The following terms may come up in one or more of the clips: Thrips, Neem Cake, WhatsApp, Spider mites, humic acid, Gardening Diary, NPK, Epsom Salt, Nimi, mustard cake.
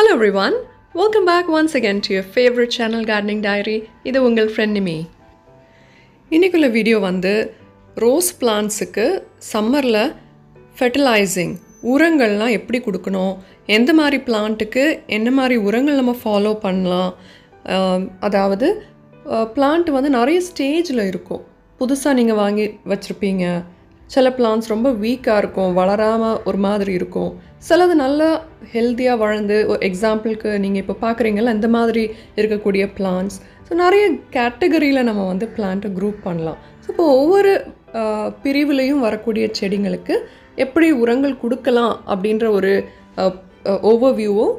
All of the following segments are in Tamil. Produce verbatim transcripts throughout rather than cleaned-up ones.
Hello everyone, welcome back once again to your favorite channel Gardening Diary. இது உங்கள் friend Nimi. இன்னைக்குள்ள வீடியோ வந்து ரோஸ் பிளான்ட்ஸ்க்கு சம்மர்ல ஃபெர்டிலைசிங் உரங்கள்லாம் எப்படி கொடுக்கணும், எந்த மாதிரி பிளான்ட்டுக்கு என்ன மாதிரி உரங்கள் நம்ம ஃபாலோ பண்ணலாம். அதாவது பிளான்ட் வந்து நிறைய ஸ்டேஜ்ல இருக்கும். புதுசா நீங்க வாங்கி வச்சிருப்பீங்க. சில பிளான்ட்ஸ் ரொம்ப வீக்காக இருக்கும், வளராமல் ஒரு மாதிரி இருக்கும். சிலது நல்லா ஹெல்த்தியாக வளர்ந்து, ஒரு எக்ஸாம்பிளுக்கு நீங்கள் இப்போ பார்க்குறீங்களா இந்த மாதிரி இருக்கக்கூடிய பிளான்ட்ஸ். ஸோ நிறைய கேட்டகரியில் நம்ம வந்து பிளான்ட்டை குரூப் பண்ணலாம். ஸோ இப்போ ஒவ்வொரு பிரிவுலையும் வரக்கூடிய செடிங்களுக்கு எப்படி உரங்கள் கொடுக்கலாம் அப்படின்ற ஒரு ஓவர்வியூவும்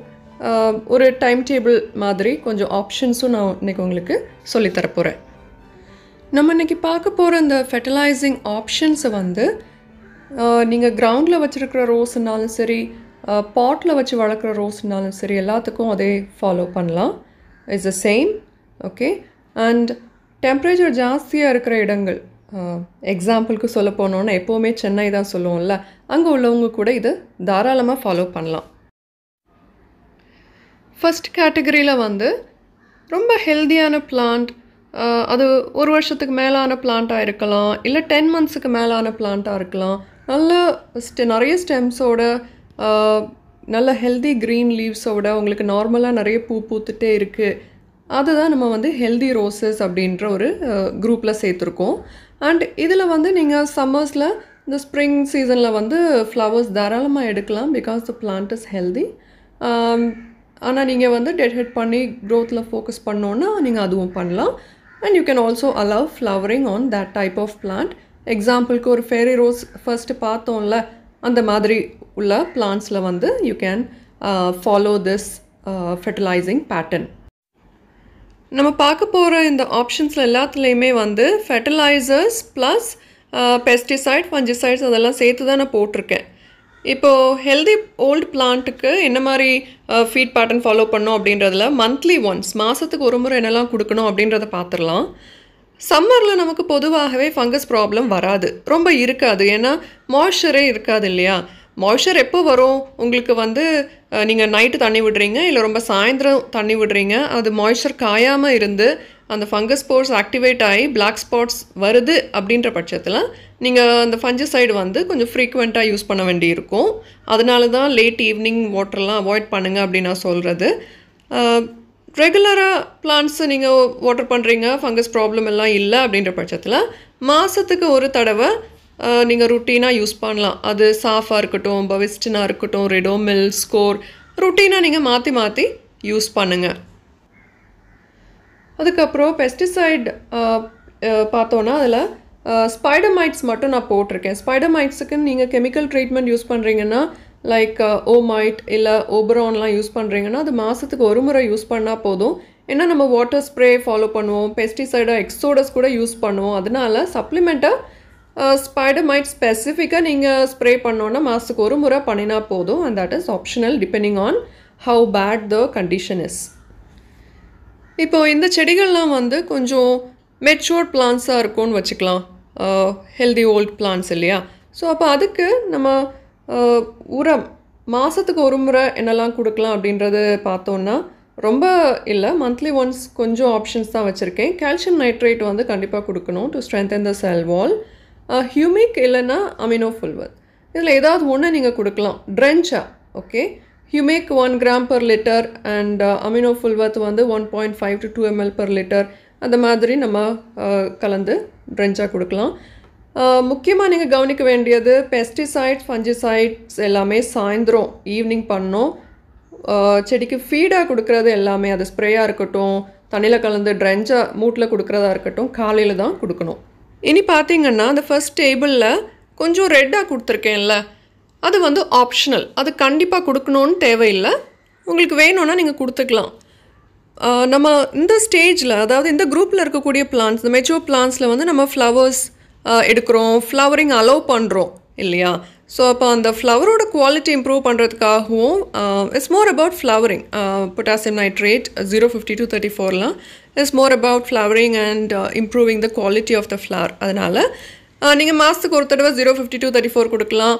ஒரு டைம் டேபிள் மாதிரி கொஞ்சம் ஆப்ஷன்ஸும் நான் இன்றைக்கி உங்களுக்கு சொல்லித்தரப்போகிறேன். நம்ம இன்றைக்கி பார்க்க போகிற இந்த ஃபெர்டிலைசிங் ஆப்ஷன்ஸை வந்து நீங்கள் கிரவுண்டில் வச்சுருக்கிற ரோஸ்னாலும் சரி, பாட்டில் வச்சு வளர்க்குற ரோஸ்னாலும் சரி, எல்லாத்துக்கும் அதே ஃபாலோ பண்ணலாம். It's the same. Okay. And temperature ஜாஸ்தியாக இருக்கிற இடங்கள், எக்ஸாம்பிளுக்கு சொல்ல போனோன்னா எப்போவுமே சென்னை தான் சொல்லுவோம்ல, அங்கே உள்ளவங்க கூட இது தாராளமாக ஃபாலோ பண்ணலாம். ஃபஸ்ட் கேட்டகரியில் வந்து ரொம்ப ஹெல்த்தியான பிளான்ட், அது ஒரு வருஷத்துக்கு மேலான பிளான்ட்டாக இருக்கலாம், இல்லை டென் மந்த்ஸுக்கு மேலான பிளான்ட்டாக இருக்கலாம். நல்ல ஸ்டெ நிறைய ஸ்டெம்ஸோட, நல்ல ஹெல்தி க்ரீன் லீவ்ஸோட, உங்களுக்கு நார்மலாக நிறைய பூ பூத்துட்டே இருக்குது. அதுதான் நம்ம வந்து ஹெல்தி ரோசஸ் அப்படின்ற ஒரு குரூப்பில் சேர்த்துருக்கோம். அண்ட் இதில் வந்து நீங்கள் சம்மர்ஸில் இந்த ஸ்ப்ரிங் சீசனில் வந்து ஃப்ளவர்ஸ் தாராளமாக எடுக்கலாம், because the plant is healthy. ஆனால் நீங்கள் வந்து டெட்ஹெட் பண்ணி க்ரோத்தில் ஃபோக்கஸ் பண்ணோன்னா நீங்கள் அதுவும் பண்ணலாம். And you can also allow flowering on that type of plant. எக்ஸாம்பிளுக்கு ஒரு ஃபேரி ரோஸ் ஃபர்ஸ்ட் பார்த்தோம்ல, அந்த மாதிரி உள்ள பிளான்ட்ஸில் வந்து you can uh, follow this uh, fertilizing pattern. நம்ம பார்க்க போகிற இந்த ஆப்ஷன்ஸில் எல்லாத்துலேயுமே வந்து ஃபெர்டிலைசர்ஸ் ப்ளஸ் பெஸ்டிசைட், ஃபஞ்சிசைட்ஸ் அதெல்லாம் சேர்த்து தான் நான் போட்டிருக்கேன். இப்போது ஹெல்தி ஓல்டு பிளான்ட்டுக்கு என்ன மாதிரி ஃபீட் பேட்டர்ன் ஃபாலோ பண்ணோம் அப்படின்றதில் மந்த்லி ஒன்ஸ், மாதத்துக்கு ஒரு முறை என்னெல்லாம் கொடுக்கணும் அப்படின்றத பார்த்துடலாம். சம்மரில் நமக்கு பொதுவாகவே ஃபங்கஸ் ப்ராப்ளம் வராது, ரொம்ப இருக்காது, ஏன்னா மாய்ச்சரே இருக்காது இல்லையா. மாய்ச்சர் எப்போ வரும் உங்களுக்கு வந்து நீங்கள் நைட்டு தண்ணி விடுறீங்க, இல்லை ரொம்ப சாயந்தரம் தண்ணி விடுறீங்க, அது மாய்ச்சர் காயாமல் இருந்து அந்த ஃபங்கஸ் ஸ்போர்ஸ் ஆக்டிவேட் ஆகி பிளாக் ஸ்பாட்ஸ் வருது. அப்படின்ற பட்சத்தில் நீங்கள் அந்த ஃபஞ்சிசைடு வந்து கொஞ்சம் ஃப்ரீக்வெண்ட்டாக யூஸ் பண்ண வேண்டியிருக்கும். அதனால தான் லேட் ஈவினிங் வாட்டர்லாம் அவாய்ட் பண்ணுங்கள் அப்படின்னு நான் சொல்கிறது. ரெகுலராக பிளான்ட்ஸு நீங்கள் வாட்டர் பண்ணுறீங்க, ஃபங்கஸ் ப்ராப்ளம் எல்லாம் இல்லை அப்படின்ற பட்சத்தில் மாதத்துக்கு ஒரு தடவை நீங்கள் ருட்டீனாக யூஸ் பண்ணலாம். அது சாஃபாக இருக்கட்டும், பவிஸ்டினாக இருக்கட்டும், ரெடோமில், ஸ்கோர், ருட்டீனாக நீங்கள் மாற்றி மாற்றி யூஸ் பண்ணுங்கள். அதுக்கப்புறம் பெஸ்டிசைடு பார்த்தோன்னா அதில் ஸ்பைடர் மைட்ஸ் மட்டும் நான் போட்டிருக்கேன். ஸ்பைடர் மைட்ஸுக்குன்னு நீங்கள் கெமிக்கல் ட்ரீட்மெண்ட் யூஸ் பண்ணுறீங்கன்னா, லைக் ஓ-மைட் இல்லை ஓபரான்லாம் யூஸ் பண்ணுறீங்கன்னா, அது மாதத்துக்கு ஒரு முறை யூஸ் பண்ணால் போதும். ஏன்னா நம்ம வாட்டர் ஸ்ப்ரே ஃபாலோ பண்ணுவோம், பெஸ்டிசைடாக எக்ஸோடஸ் கூட யூஸ் பண்ணுவோம். அதனால சப்ளிமெண்ட்டாக ஸ்பைடர் மைட் ஸ்பெசிஃபிக்காக நீங்கள் ஸ்ப்ரே பண்ணோன்னா மாதத்துக்கு ஒரு முறை பண்ணினா போதும். And that is optional depending on how bad the condition is. இப்போது இந்த செடிகள்லாம் வந்து கொஞ்சம் மெச்சூர்ட் பிளான்ட்ஸாக இருக்கும்னு வச்சுக்கலாம், ஹெல்தி ஓல்ட் பிளான்ட்ஸ் இல்லையா. ஸோ அப்போ அதுக்கு நம்ம உரம் மாதத்துக்கு ஒரு முறை என்னெல்லாம் கொடுக்கலாம் அப்படின்றது பார்த்தோன்னா, ரொம்ப இல்லை, மந்த்லி ஒன்ஸ் கொஞ்சம் ஆப்ஷன்ஸ் தான் வச்சுருக்கேன். கால்சியம் நைட்ரேட் வந்து கண்டிப்பாக கொடுக்கணும் to strengthen the cell wall. Humic இல்லைன்னா அமினோ ஃபுல்வர், இதில் ஏதாவது ஒன்று நீங்கள் கொடுக்கலாம் ட்ரென்ச்சா. Okay. Humic one gram per litre and amino ஃபுல்வர்த் வந்து one point five to two ML per litre, அந்த மாதிரி நம்ம கலந்து ட்ரென்ச்சா கொடுக்கலாம். முக்கியமாக நீங்கள் கவனிக்க வேண்டியது பெஸ்டிசைட்ஸ், ஃபஞ்சிசைட்ஸ் எல்லாமே சாயந்தரம் ஈவினிங் பண்ணோம். செடிக்கு ஃபீடாக கொடுக்குறது எல்லாமே, அது ஸ்ப்ரேயாக இருக்கட்டும், தண்ணியில் கலந்து ட்ரென்ச்சா மூட்டில் கொடுக்குறதா இருக்கட்டும், காலையில் தான் கொடுக்கணும். இனி பார்த்தீங்கன்னா அந்த ஃபர்ஸ்ட் டேபிளில் கொஞ்சம் ரெட்டாக கொடுத்துருக்கேன்ல, அது வந்து ஆப்ஷனல், அது கண்டிப்பாக கொடுக்கணுன்னு தேவையில்லை, உங்களுக்கு வேணும்னா நீங்கள் கொடுத்துக்கலாம். நம்ம இந்த ஸ்டேஜில், அதாவது இந்த குரூப்பில் இருக்கக்கூடிய பிளான்ஸ், இந்த மெச்சூர் பிளான்ஸில் வந்து நம்ம ஃப்ளவர்ஸ் எடுக்கிறோம், ஃப்ளவரிங் அலோவ் பண்ணுறோம் இல்லையா. ஸோ அப்போ அந்த ஃப்ளவரோட குவாலிட்டி இம்ப்ரூவ் பண்ணுறதுக்காகவும் it's more about flowering, potassium nitrate zero fifty two thirty ஃபோர்லாம் it's more about flowering and improving the quality of the flower. அதனால் நீங்கள் மாதத்துக்கு ஒரு தடவை zero fifty two thirty four கொடுக்கலாம்,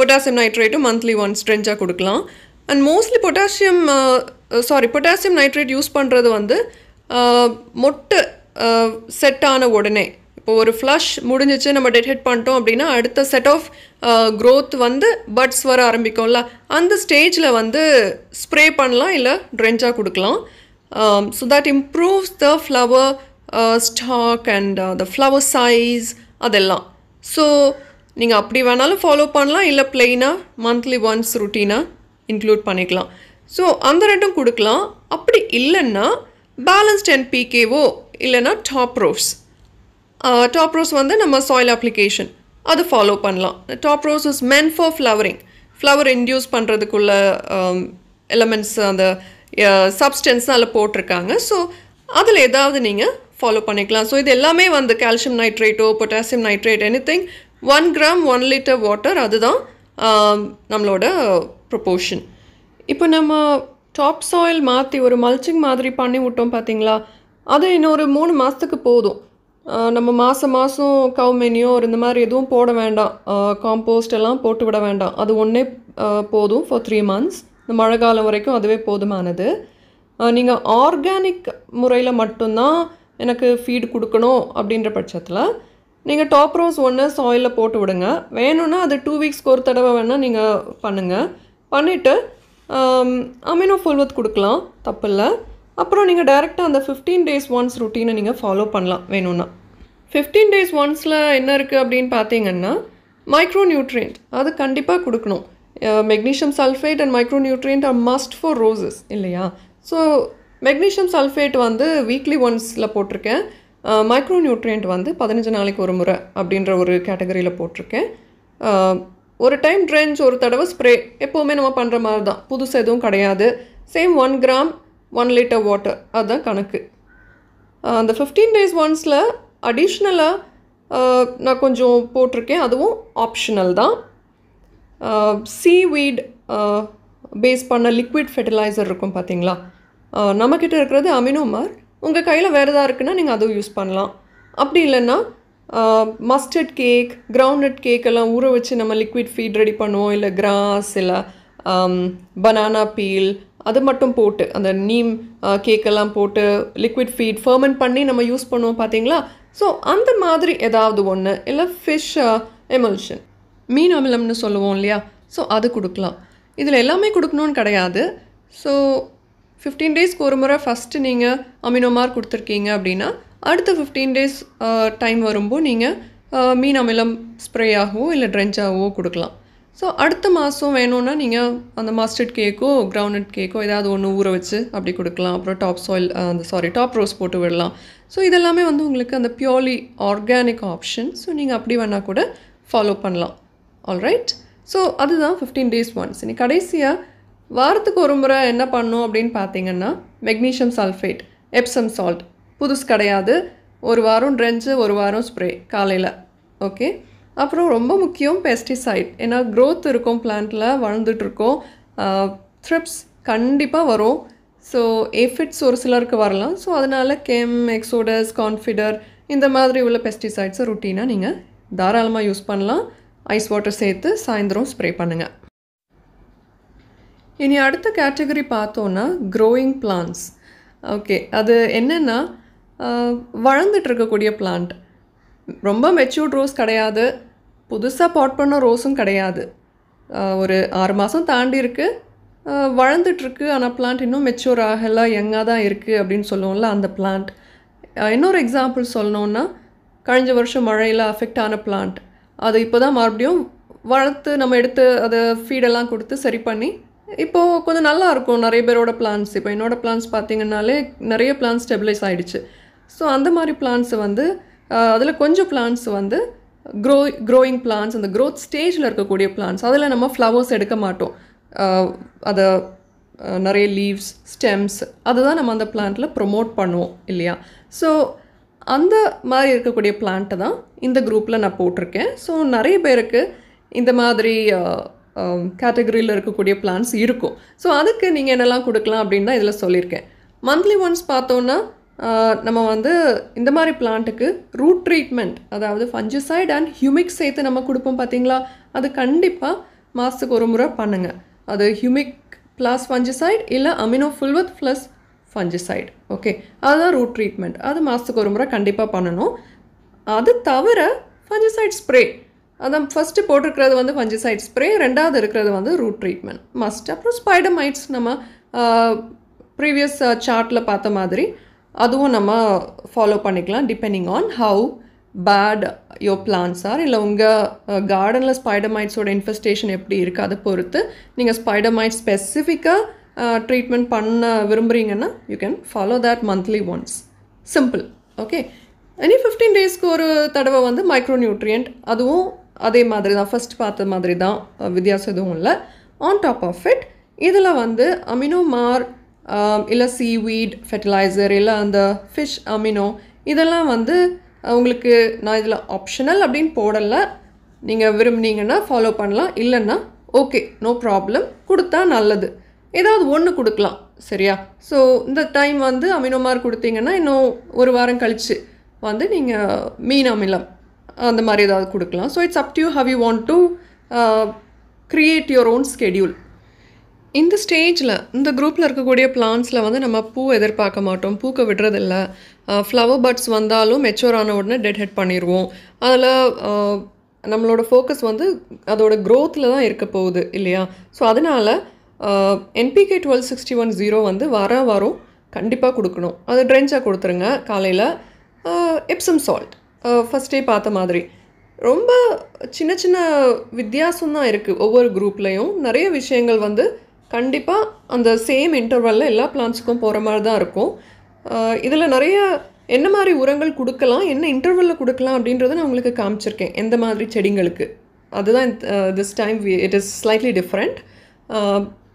பொட்டாசியம் நைட்ரேட்டும் மந்த்லி ஒன்ஸ் ட்ரென்ச்சாக கொடுக்கலாம். And mostly potassium, uh, uh, sorry, potassium nitrate use பண்றது வந்து மொட்டு செட் ஆன உடனே இப்போ ஒரு ஃப்ளஷ் முடிஞ்சிச்சு நம்ம டெட் ஹெட் பண்ணிட்டோம் அப்படினா அடுத்த செட் ஆஃப் growth வந்து buds வர ஆரம்பிக்கும்ல அந்த ஸ்டேஜ்ல வந்து ஸ்ப்ரே பண்ணலாம் இல்ல ட்ரென்ச்சா கொடுக்கலாம் so that improves the flower uh, stock and uh, the flower size அதெல்லாம் so நீங்க அப்படி வேணாலும் ஃபாலோ பண்ணலாம் இல்ல ப்ளைனா monthly once routine-ஆ include பண்ணிக்கலாம் so அந்த ரெண்டும் கொடுக்கலாம் அப்படி இல்லனா balanced N P K-ஓ இல்லனா top rows Uh, top rows வந்து நம்ம soil application அது follow பண்ணலாம் top rows is meant for flowering flower induce பண்றதுக்குள்ள um, elements அந்த uh, substance நால போட்டுருக்காங்க so அதுல ஏதாவது நீங்க follow பண்ணிக்கலாம் so இது எல்லாமே வந்து calcium nitrate or potassium nitrate anything one gram one liter water அதுதான் um, நம்மளோட proportion இப்போ நம்ம top soil மாத்தி ஒரு mulching மாதிரி பண்ணி விட்டோம் பாத்தீங்களா அது இன்னொரு மூணு மாசத்துக்கு போதும் நம்ம மாசம் மாசம் cow manure இந்த மாதிரி எதுவும் போட வேண்டாம் compost எல்லாம் போட்டு விட வேண்டாம் அது ஒண்ணே போதும் for three months நம்ம மழை காலம் வரைக்கும் அதுவே போதுமானது நீங்க organic முறையில மட்டும் தான் எனக்கு feed கொடுக்கணும் அப்படிங்கற பட்சத்துல நீங்க top rows one soil-ல போட்டு விடுங்க வேணும்னா அது two weeks-க்கு ஒரு தடவை வேணா நீங்க பண்ணுங்க பண்ணிட்டு amino fulvith கொடுக்கலாம் தப்பில்ல அப்புறம் நீங்க डायरेक्टली அந்த fifteen days once routine-ஐ நீங்க ஃபாலோ பண்ணலாம் வேணும்னா fifteen days once-ல என்ன இருக்கு அப்படினு பாத்தீங்கன்னா மைக்ரோ நியூட்ரியன்ட் அது கண்டிப்பா கொடுக்கணும் magnesium sulfate and micronutrient are must for roses இல்லையா so magnesium sulfate வந்து weekly once-ல போட்டுருக்கேன் micronutrient வந்து பதினைந்து நாளைக்கு ஒரு முறை அப்படிங்கற ஒரு கேட்டகரியில போட்டுருக்கேன் ஒரு டைம் ட்ரென்ச் ஒரு தடவை ஸ்ப்ரே எப்பவுமே நம்ம பண்ற மாதிரி தான் புதுசா எதுவும் கிடையாது same one gram one liter water அதான் கணக்கு அந்த fifteen days once-ல additional-ஆ நான் கொஞ்சம் போட்டுருக்கேன் அதுவும் optional தான் seaweed base பண்ண liquid fertilizer இருக்கும் பாத்தீங்களா நம்ம கிட்ட இருக்குது அமினோமார் உங்க கையில வேற ஏதா இருக்குனா நீங்க அது யூஸ் பண்ணலாம் அப்படி இல்லனா mustard cake groundnut cake எல்லாம் ஊற வச்சு நம்ம liquid feed ரெடி பண்ணுவோம் இல்ல grass இல்ல banana peel அது மட்டும் போட்டு அந்த நீம் கேக் எல்லாம் போட்டு liquid feed ferment பண்ணி நம்ம யூஸ் பண்ணுவோம் பாத்தீங்களா சோ அந்த மாதிரி ஏதாவது ஒண்ணு இல்ல fish emulsion மீன் அமிலம்னு சொல்லுவோம் இல்லையா சோ அது கொடுக்கலாம் இதுல எல்லாமே கொடுக்கணும்னு கிடையாது சோ fifteen days-க்கு ஒரு முறை first நீங்க அமினோமார் கொடுத்துட்டீங்க அப்படினா அடுத்த fifteen days டைம் வரும்போது நீங்க மீன் அமிலம் ஸ்ப்ரே ஆகவோ இல்ல ட்ரென்ச் ஆகவோ கொடுக்கலாம் So, அடுத்த மாசம் வேணும்னா நீங்க அந்த மஸ்டர்ட் கேக்கோ கிரவுண்ட்நட் கேக்கோ ஏதாவது ஒன்னு ஊற வச்சு அப்படி கொடுக்கலாம் அப்புறம் டாப் soil அந்த சாரி டாப் ரோஸ் போட்டு விடலாம் சோ இதெல்லாம் வந்து உங்களுக்கு அந்த purely organic option சோ நீங்க அப்படி வேணா கூட ஃபாலோ பண்ணலாம் ஆல்ரைட் சோ அதுதான் fifteen days once இனி கடைசியா வாரத்துக்கு ஒரு முறை என்ன பண்ணனும் அப்படினு பாத்தீங்கன்னா magnesium sulfate epsom salt புதுசு கிடையாது ஒரு வாரம் ட்ரென்ச் ஒரு வாரம் ஸ்ப்ரே காலையில ஓகே அப்புறம் ரொம்ப முக்கியம் பெஸ்டிசைட் ஏனா growth இருக்கும் plantல வளர்ந்துட்டு இருக்கும் thrips கண்டிப்பா வரும் சோ aphids ஒரு சிலருக்கு வரலாம் சோ அதனால chem exodus confider இந்த மாதிரி உள்ள pesticides routine-ஆ நீங்க தாராளமா யூஸ் பண்ணலாம் ice water சேர்த்து சாயந்திரம் ஸ்ப்ரே பண்ணுங்க இனி அடுத்த கேட்டகரி பார்த்தோம்னா growing plants ஓகே அது என்னன்னா வளர்ந்துட்டு இருக்க கூடிய plant ரொம்ப மெச்சூர்ட் ரோஸ் கிடையாது புதுசா பாட் பண்ண ரோஸும் கிடையாது ஒரு ஆறு மாசம் தாண்டி இருக்கு வளர்ந்துட்டு இருக்கு ஆனா பிளான்ட் இன்னும் மெச்சூர் ஆகல யங்கா தான் இருக்கு அப்படினு சொல்லுவோம்ல அந்த பிளான்ட் இன்னொரு எக்ஸாம்பிள் சொல்லணும்னா கழிஞ்ச வருஷம் மழையில அஃபெக்ட் ஆன பிளான்ட் அது இப்போதான் மறுபடியும் வளர்த்து நம்ம எடுத்து அத ஃபீட் எல்லாம் கொடுத்து சரி பண்ணி இப்போ கொஞ்சம் நல்லா இருக்கும் நிறைய பேரோட பிளான்ட்ஸ் இப்போ என்னோட பிளான்ட்ஸ் பாத்தீங்கன்னாலே நிறைய பிளான்ட் ஸ்டெபிலைஸ் ஆயிடுச்சு சோ அந்த மாதிரி பிளான்ட்ஸ் வந்து அதுல கொஞ்சம் plants வந்து grow growing plants அந்த growth stageல இருக்க கூடிய plants அதல நம்ம flowers எடுக்க மாட்டோம் அத நிறைய leaves stems அதுதான் நம்ம அந்த plantல promote பண்ணுவோம் இல்லையா சோ அந்த மாதிரி இருக்க கூடிய plant தான் இந்த groupல நான் போட்டுருக்கேன் சோ நிறைய பேருக்கு இந்த மாதிரி categoryல இருக்க கூடிய plants இருக்கும் சோ அதுக்கு நீங்க என்னெல்லாம் கொடுக்கலாம் அப்படினா இதல சொல்லிருக்கேன் monthly once பார்த்தோம்னா நம்ம வந்து இந்த மாதிரி பிளான்ட்க்கு root treatment அதாவது fungicide and humic சேர்த்து நம்ம கொடுப்போம் பாத்தீங்களா அது கண்டிப்பா மாசத்துக்கு ஒரு முறை பண்ணுங்க அது humic plus fungicide illa amino fulvith plus fungicide. Okay, that's root treatment. That's maasthukku oru mura kandipa pannanum. Adu thavara fungicide spray. That's first potrukradhu vandu fungicide spray, rendavathu irukradhu vandu root treatment. Must appro spider mites nama uh, previous uh, chart la paatha madiri adu nama follow pannikalam depending on how bad your plants are illa unga uh, garden la spider mites oda infestation eppadi irukku adu poruthu neenga spider mites specific uh, treatment panna virumbringa na you can follow that monthly once. Simple. Okay. Any fifteen days ku oru thadava vandu micronutrient aduvum adhe madri da first paatha madri da vidhyasam edhum illa. On top of it idhula vandu amino mar um, illa seaweed fertilizer illa and fish amino idhella vandu ungalku na idhula optional appdin podalla neenga virumninga na follow pannalam illa na okay no problem kudutha nalladhu edavadhu onnu kudukalam seriya. So indha time vandu amino mar kuduthinga na inno oru varam kalichu வந்து நீங்கள் மீன் அமிலம் அந்த மாதிரி ஏதாவது கொடுக்கலாம். So it's up to you how you want to create your own schedule. இந்த ஸ்டேஜில் இந்த குரூப்பில் இருக்கக்கூடிய பிளான்ஸில் வந்து நம்ம பூ எதிர்பார்க்க மாட்டோம், பூக்க விடுறதில்லை. ஃப்ளவர் பட்ஸ் வந்தாலும் மெச்சூர் ஆன உடனே டெட் ஹெட் பண்ணிடுவோம். அதில் நம்மளோட ஃபோக்கஸ் வந்து அதோட க்ரோத்தில் தான் இருக்க போகுது இல்லையா? ஸோ அதனால் NPK twelve sixty one zero வந்து வர வரும் கண்டிப்பாக கொடுக்கணும். அதை ட்ரென்ச்சாக கொடுத்துருங்க. காலையில் எப்சம் சால்ட் ஃபஸ்ட்டே பார்த்த மாதிரி ரொம்ப சின்ன சின்ன வித்தியாசம் தான் இருக்குது. ஒவ்வொரு குரூப்லேயும் நிறைய விஷயங்கள் வந்து கண்டிப்பாக அந்த சேம் இன்டர்வலில் எல்லா பிளான்ஸுக்கும் போகிற மாதிரி தான் இருக்கும். இதில் நிறைய என்ன மாதிரி உரங்கள் கொடுக்கலாம், என்ன இன்டர்வலில் கொடுக்கலாம் அப்படின்றத நான் உங்களுக்கு காமிச்சிருக்கேன். எந்த மாதிரி செடிங்களுக்கு அதுதான் this time it is slightly different.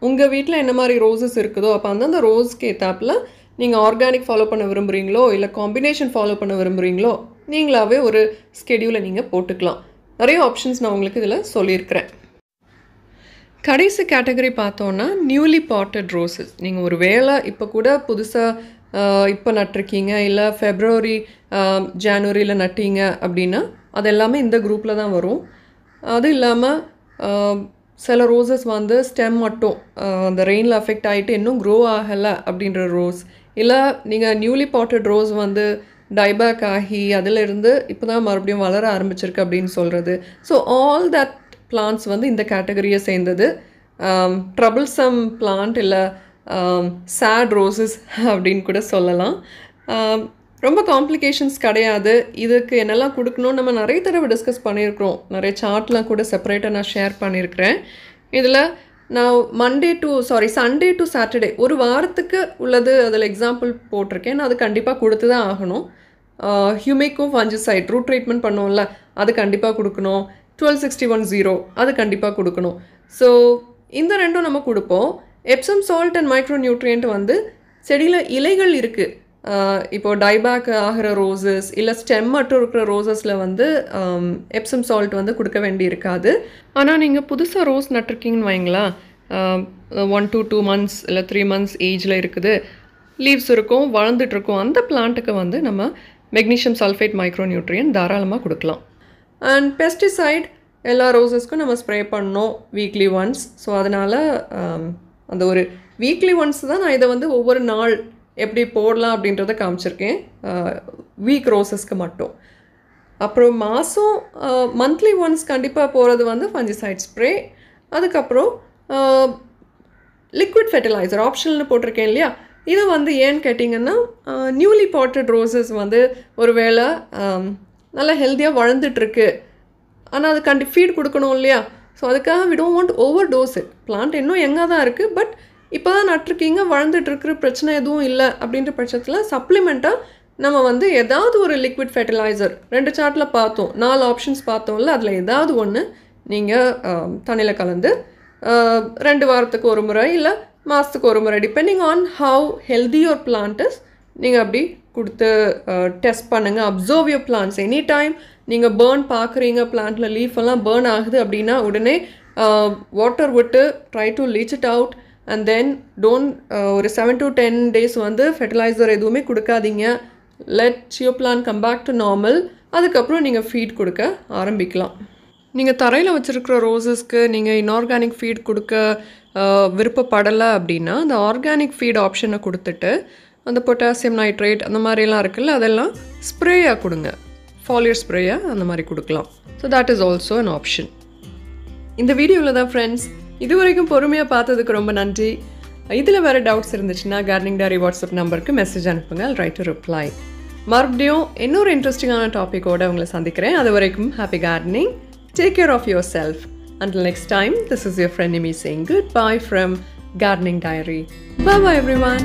உங்கள் வீட்டில் என்ன மாதிரி ரோஸஸ் இருக்குதோ அப்போ அந்தந்த ரோஸ்க்கு ஏத்தாப்பில் நீங்கள் ஆர்கானிக் ஃபாலோ பண்ண விரும்புகிறீங்களோ இல்லை காம்பினேஷன் ஃபாலோ பண்ண விரும்புகிறீங்களோ நீங்களாகவே ஒரு ஸ்கெடியூலை நீங்கள் போட்டுக்கலாம். நிறைய ஆப்ஷன்ஸ் நான் உங்களுக்கு இதில் சொல்லியிருக்கிறேன். கடைசி கேட்டகரி பார்த்தோன்னா நியூலி பாட்டட் ரோஸஸ். நீங்கள் ஒரு வேளை இப்போ கூட புதுசாக இப்போ நட்டிருக்கீங்க இல்லை ஃபெப்ரவரி ஜனவரியில் நட்டீங்க அப்படின்னா அது எல்லாமே இந்த குரூப்பில் தான் வரும். அது இல்லாமல் சில ரோஸஸ் வந்து ஸ்டெம் மட்டும் அந்த ரெயினில் அஃபெக்ட் ஆகிட்டு இன்னும் க்ரோ ஆகலை அப்படின்ற ரோஸ் இல்லை நீங்கள் நியூலி பாட்டட் ரோஸ் வந்து டைபேக் ஆகி அதிலிருந்து இப்போ தான் மறுபடியும் வளர ஆரம்பிச்சிருக்கு அப்படின்னு சொல்கிறது. ஸோ ஆல் தட் பிளான்ஸ் வந்து இந்த கேட்டகரியை சேர்ந்தது. ட்ரபிள்சம் பிளான்ட் இல்லை சேட் ரோஸஸ் அப்படின்னு கூட சொல்லலாம். ரொம்ப காம்ப்ளிகேஷன்ஸ் கிடையாது. இதுக்கு என்னெல்லாம் கொடுக்கணும் நம்ம நிறைய தடவை டிஸ்கஸ் பண்ணியிருக்கிறோம். நிறைய சார்ட்லாம் கூட செப்பரேட்டாக நான் ஷேர் பண்ணியிருக்கிறேன். இதில் நான் Monday to sorry Sunday to Saturday ஒரு வாரத்துக்கு உள்ளது அதில் எக்ஸாம்பிள் போட்டிருக்கேன். நான் அது கண்டிப்பாக கொடுத்து தான் ஆகணும். ஹியூமிக்கும் ஃபஞ்சிசைட் ரூட் ட்ரீட்மெண்ட் பண்ணுவோம்ல அது கண்டிப்பாக கொடுக்கணும். டுவெல் சிக்ஸ்டி ஒன் ஜீரோ அது கண்டிப்பாக கொடுக்கணும். ஸோ இந்த ரெண்டும் நம்ம கொடுப்போம். Epsom salt and micro nutrient வந்து செடியில் இலைகள் இருக்குது. இப்போது டைபேக் ஆகிற ரோஸஸ் இல்லை ஸ்டெம் மட்டும் இருக்கிற ரோஸஸில் வந்து எப்சம் சால்ட் வந்து கொடுக்க வேண்டி இருக்காது. ஆனால் நீங்கள் புதுசாக ரோஸ் நட்டிருக்கீங்கன்னு வைங்களா, ஒன் டூ டூ மந்த்ஸ் இல்லை த்ரீ மந்த்ஸ் ஏஜில் இருக்குது, லீவ்ஸ் இருக்கும், வளர்ந்துட்டுருக்கோம், அந்த பிளான்ட்டுக்கு வந்து நம்ம மெக்னீஷியம் சல்ஃபேட் மைக்ரோ நியூட்ரியன் தாராளமாக கொடுக்கலாம். அண்ட் பெஸ்டிசைட் எல்லா ரோஸஸ்க்கும் நம்ம ஸ்ப்ரே பண்ணோம் வீக்லி ஒன்ஸ். ஸோ அதனால் அந்த ஒரு வீக்லி ஒன்ஸ் தான் நான் இதை வந்து ஒவ்வொரு நாள் எப்படி போடலாம் அப்படின்றத காமிச்சிருக்கேன் வீக் ரோஸஸ்க்கு மட்டும். அப்புறம் மாதம் மந்த்லி ஒன்ஸ் கண்டிப்பாக போகிறது வந்து ஃபஞ்சிசைட் ஸ்ப்ரே. அதுக்கப்புறம் லிக்விட் ஃபெர்டிலைசர் ஆப்ஷனல்னு போட்டிருக்கேன் இல்லையா? இது வந்து ஏன்னு கேட்டிங்கன்னா நியூலி பாட்டட் ரோஸஸ் வந்து ஒரு வேளை நல்லா ஹெல்த்தியாக வளர்ந்துட்டுருக்கு, ஆனால் அது கண்டி ஃபீட் கொடுக்கணும் இல்லையா? ஸோ அதுக்காக we don't want over dose it. Plant இன்னும் எங்கே தான் இருக்குது, பட் இப்போ தான் நட்டிருக்கீங்க, வளர்ந்துட்டுருக்குற பிரச்சனை எதுவும் இல்லை அப்படின்ற பட்சத்தில் சப்ளிமெண்ட்டாக நம்ம வந்து ஏதாவது ஒரு லிக்விட் ஃபெர்டிலைசர் ரெண்டு சார்ட்டில் பார்த்தோம், நாலு ஆப்ஷன்ஸ் பார்த்தோம்ல, அதில் ஏதாவது ஒன்று நீங்கள் தண்ணியில் கலந்து ரெண்டு வாரத்துக்கு ஒரு முறை இல்லை மாதத்துக்கு ஒரு முறை depending on how healthy your plants நீங்கள் அப்படி கொடுத்து டெஸ்ட் பண்ணுங்கள். Observe your plants. Any time நீங்கள் பேர்ன் பார்க்குறீங்க, பிளான்ட்டில் லீஃபெல்லாம் பேர்ன் ஆகுது அப்படின்னா உடனே வாட்டர் விட்டு try to leach it out. And then don't ஒரு செவன் டு டென் டேஸ் வந்து ஃபெர்டிலைசர் எதுவுமே கொடுக்காதீங்க. Let your plant come back to normal. அதுக்கப்புறம் நீங்கள் ஃபீட் கொடுக்க ஆரம்பிக்கலாம். நீங்கள் தரையில் வச்சுருக்கிற ரோஸஸ்க்கு நீங்கள் இன்ஆர்கானிக் ஃபீட் கொடுக்க விருப்பப்படலை அப்படின்னா அந்த ஆர்கானிக் ஃபீட் ஆப்ஷனை கொடுத்துட்டு அந்த பொட்டாசியம் நைட்ரேட் அந்த மாதிரிலாம் இருக்குல்ல அதெல்லாம் ஸ்ப்ரேயாக கொடுங்க, ஃபாலியர் ஸ்ப்ரேயாக அந்த மாதிரி கொடுக்கலாம். So that is also an option. இந்த வீடியோவில் தான் ஃப்ரெண்ட்ஸ், இது வரைக்கும் பொறுமையாக பார்த்ததுக்கு ரொம்ப நன்றி. இதில் வேறு டவுட்ஸ் இருந்துச்சுன்னா கார்டனிங் டைரி வாட்ஸ்அப் நம்பருக்கு மெசேஜ் அனுப்புங்க, ஐ ரைட் டு ரிப்ளை. மறுபடியும் இன்னொரு இன்ட்ரெஸ்டிங்கான டாப்பிக்கோடு உங்களை சந்திக்கிறேன். அது வரைக்கும் happy gardening. Take care of yourself. Until next time, this is your friend Nimi saying goodbye from Gardening Diary. Bye bye everyone.